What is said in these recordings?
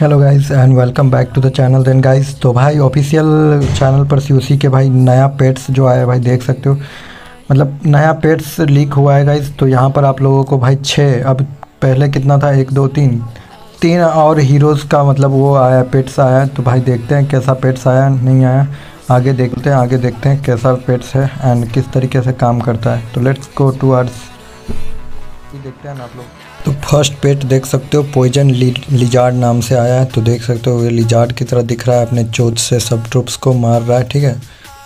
Hello guys and welcome back to the channel. Then guys तो भाई official channel पर COC के भाई नया पेट्स जो आया भाई देख सकते हो, मतलब नया पेट्स लीक हुआ है गाइस। तो यहाँ पर आप लोगों को भाई 6, अब पहले कितना था 1 2 3 और हीरोज़ का मतलब वो आया पेट्स आया। तो भाई देखते हैं कैसा पेट्स आया नहीं आया, आगे देखते हैं कैसा पेट्स है एंड किस तरीके से काम करता है। तो लेट्स गो टू आर्स देखते हैं ना आप लोग। तो फर्स्ट पेट देख सकते हो पॉइजन लिजार्ड नाम से आया है। तो देख सकते हो ये लिजार्ड की तरह दिख रहा है, अपने चोंच से सब ट्रूप्स को मार रहा है, ठीक है।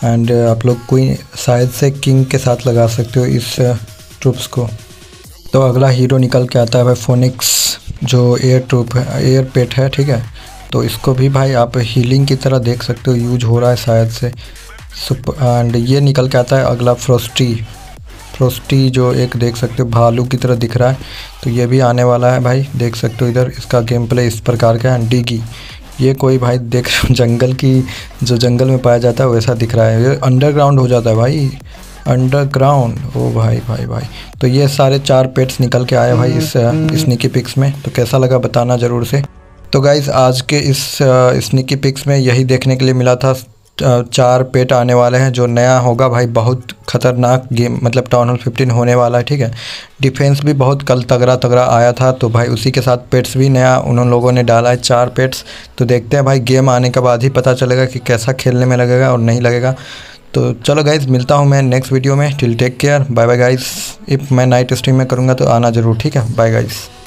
एंड आप लोग कोई शायद से किंग के साथ लगा सकते हो इस ट्रूप्स को। तो अगला हीरो निकल के आता है भाई फोनिक्स, जो एयर ट्रूप है, एयर पेट है, ठीक है। तो इसको भी भाई आप हीलिंग की तरह देख सकते हो, यूज हो रहा है शायद से। एंड ये निकल के आता है अगला फ्रोस्टी, जो एक देख सकते हो भालू की तरह दिख रहा है। तो ये भी आने वाला है भाई, देख सकते हो इधर इसका गेम प्ले इस प्रकार का है। डिगी ये कोई भाई देख जंगल की, जो जंगल में पाया जाता है वैसा दिख रहा है, ये अंडरग्राउंड हो जाता है भाई, अंडरग्राउंड। ओ भाई भाई भाई तो ये सारे 4 पेट्स निकल के आए भाई इस स्नीकी पिक्स में। तो कैसा लगा बताना ज़रूर से। तो गाइस आज के इस स्नीकी पिक्स में यही देखने के लिए मिला था, 4 पेट आने वाले हैं। जो नया होगा भाई बहुत ख़तरनाक गेम, मतलब टाउन हॉल 15 होने वाला है, ठीक है। डिफेंस भी बहुत कल तगड़ा आया था, तो भाई उसी के साथ पेट्स भी नया उन लोगों ने डाला है 4 पेट्स। तो देखते हैं भाई गेम आने के बाद ही पता चलेगा कि कैसा खेलने में लगेगा और नहीं लगेगा। तो चलो गाइज़ मिलता हूँ मैं नेक्स्ट वीडियो में। Till take care, bye bye guys. If मैं नाइट स्ट्रीम में करूँगा तो आना ज़रूर, ठीक है। Bye guys.